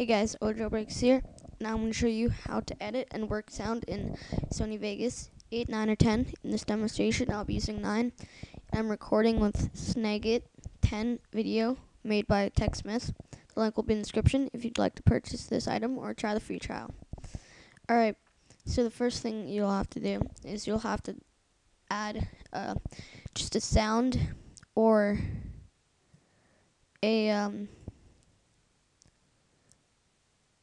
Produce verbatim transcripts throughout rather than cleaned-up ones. Hey guys, Ojo Breaks here. Now I'm going to show you how to edit and work sound in Sony Vegas eight, nine, or ten. In this demonstration, I'll be using nine. I'm recording with Snagit ten video made by TechSmith. The link will be in the description if you'd like to purchase this item or try the free trial. Alright, so the first thing you'll have to do is you'll have to add uh, just a sound or a... Um,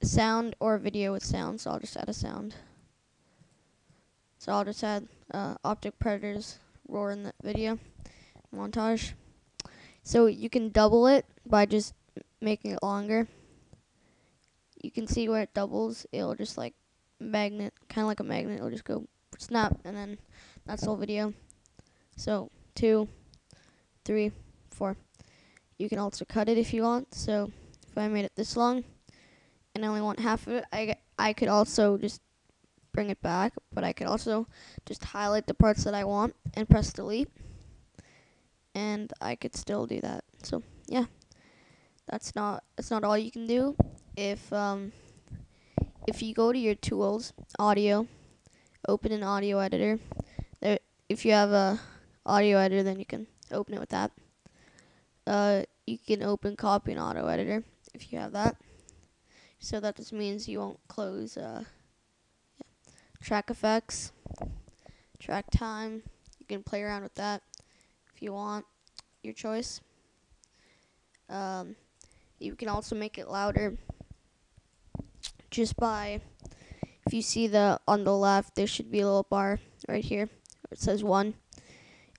sound or video with sound, so I'll just add a sound. So I'll just add uh, Optic Predator's roar in the video montage. So you can double it by just making it longer. You can see where it doubles, it'll just like magnet, kind of like a magnet, it'll just go snap, and then that's the whole video. So two, three, four. You can also cut it if you want. So if I made it this long, and I only want half of it, I, I could also just bring it back, but I could also just highlight the parts that I want and press delete, and I could still do that. So yeah, that's not that's not all you can do. If um, if you go to your tools, audio, open an audio editor. There, if you have a audio editor, then you can open it with that. Uh, you can open copy and auto editor if you have that. So that just means you won't close uh, yeah. track effects, track time. You can play around with that if you want, your choice. Um, you can also make it louder just by, if you see the on the left, there should be a little bar right here. It says one,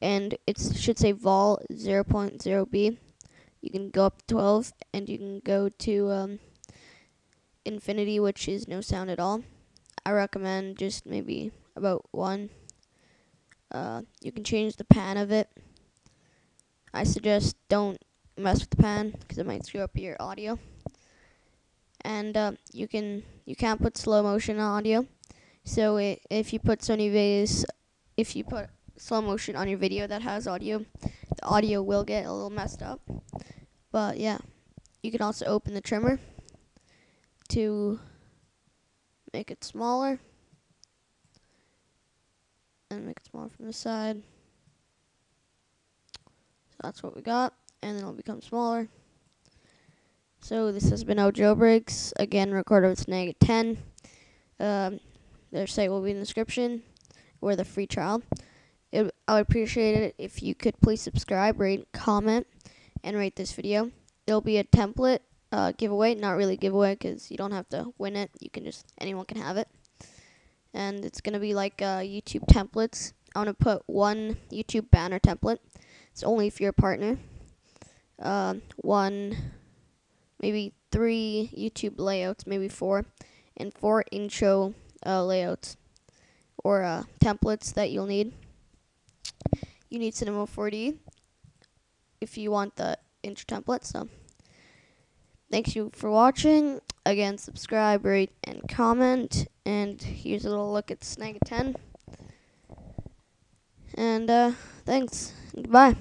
and it should say vol zero point zero B. You can go up to twelve, and you can go to um, infinity, which is no sound at all. I recommend just maybe about one. Uh, you can change the pan of it. I suggest don't mess with the pan because it might screw up your audio. And uh, you can you can't put slow motion on audio. So it, if you put Sony Vegas, if you put slow motion on your video that has audio, the audio will get a little messed up. But yeah, you can also open the trimmer to make it smaller, and make it smaller from the side. So that's what we got, and then it'll become smaller. So this has been Ojo Breaks, again recorded with Snagit ten. Um, their site will be in the description, or the free trial. It, I would appreciate it if you could please subscribe, rate, comment, and rate this video. It'll be a template Uh, giveaway, not really giveaway because you don't have to win it, you can just, anyone can have it. And it's going to be like uh, YouTube templates. I want to put one YouTube banner template. It's only if you're a partner. Uh, one, maybe three YouTube layouts, maybe four, and four intro uh, layouts or uh, templates that you'll need. You need Cinema four D if you want the intro template, so... Thanks you for watching. Again, subscribe, rate, and comment. And here's a little look at Snagit ten. And uh, thanks. Goodbye.